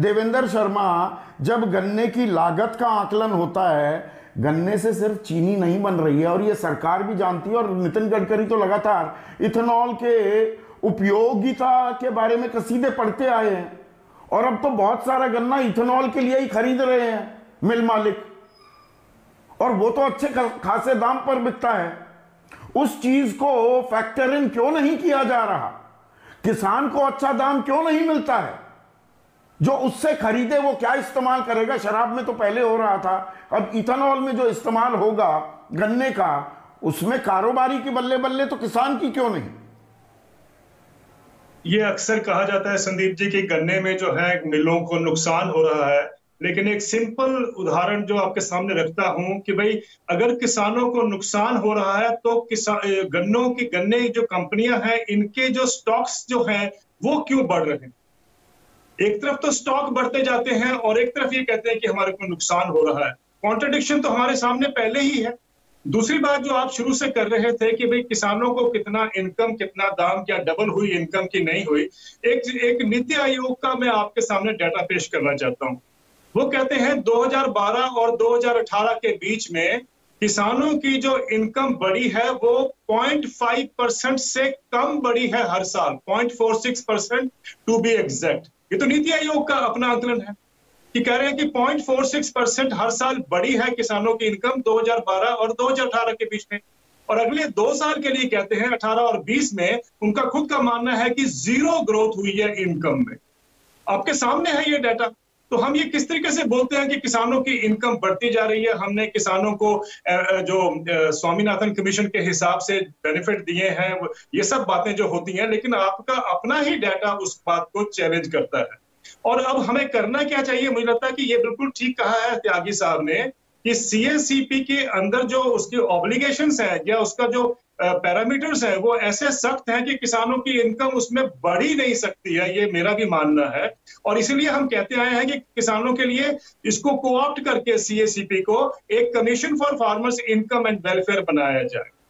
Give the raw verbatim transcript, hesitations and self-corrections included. देवेंद्र शर्मा, जब गन्ने की लागत का आकलन होता है, गन्ने से सिर्फ चीनी नहीं बन रही है और ये सरकार भी जानती है, और नितिन गडकरी तो लगातार इथेनॉल के उपयोगिता के बारे में कसीदे पढ़ते आए हैं, और अब तो बहुत सारा गन्ना इथेनॉल के लिए ही खरीद रहे हैं मिल मालिक, और वो तो अच्छे खासे दाम पर बिकता है। उस चीज को फैक्टर इन क्यों नहीं किया जा रहा? किसान को अच्छा दाम क्यों नहीं मिलता है? जो उससे खरीदे वो क्या इस्तेमाल करेगा? शराब में तो पहले हो रहा था, अब इथेनॉल में जो इस्तेमाल होगा गन्ने का, उसमें कारोबारी की बल्ले बल्ले तो किसान की क्यों नहीं? ये अक्सर कहा जाता है संदीप जी कि गन्ने में जो है मिलों को नुकसान हो रहा है, लेकिन एक सिंपल उदाहरण जो आपके सामने रखता हूं कि भाई अगर किसानों को नुकसान हो रहा है तो किसान गन्नों की गन्ने जो कंपनियां हैं इनके जो स्टॉक्स जो हैं वो क्यों बढ़ रहे हैं? एक तरफ तो स्टॉक बढ़ते जाते हैं और एक तरफ ये कहते हैं कि हमारे को नुकसान हो रहा है। कॉन्ट्रडिक्शन तो हमारे सामने पहले ही है। दूसरी बात जो आप शुरू से कर रहे थे कि भाई किसानों को कितना इनकम, कितना दाम, क्या डबल हुई इनकम की नहीं हुई, एक एक नीति आयोग का मैं आपके सामने डाटा पेश करना चाहता हूँ। वो कहते हैं दो हज़ार बारह और दो हज़ार अठारह के बीच में किसानों की जो इनकम बढ़ी है वो पॉइंट फाइव परसेंट से कम बढ़ी है हर साल, point four six percent to be exact. ये तो नीति आयोग का अपना आकलन है कि कह रहे हैं कि पॉइंट फोर सिक्स परसेंट हर साल बढ़ी है किसानों की इनकम दो हज़ार बारह और दो हज़ार अठारह के बीच में, और अगले दो साल के लिए कहते हैं अठारह और बीस में उनका खुद का मानना है कि जीरो ग्रोथ हुई है इनकम में। आपके सामने है ये डाटा। तो हम ये किस तरीके से बोलते हैं कि किसानों की इनकम बढ़ती जा रही है? हमने किसानों को जो स्वामीनाथन कमीशन के हिसाब से बेनिफिट दिए हैं, ये सब बातें जो होती हैं, लेकिन आपका अपना ही डाटा उस बात को चैलेंज करता है। और अब हमें करना क्या चाहिए? मुझे लगता है कि ये बिल्कुल ठीक कहा है त्यागी साहब ने कि सी ए सी पी के अंदर जो उसकी ऑब्लिगेशंस है या उसका जो पैरामीटर्स है वो ऐसे सख्त हैं कि किसानों की इनकम उसमें बढ़ ही नहीं सकती है। ये मेरा भी मानना है और इसीलिए हम कहते आए हैं कि किसानों के लिए इसको कोऑप्ट करके सी ए सी पी को एक commission for farmers income and welfare बनाया जाए।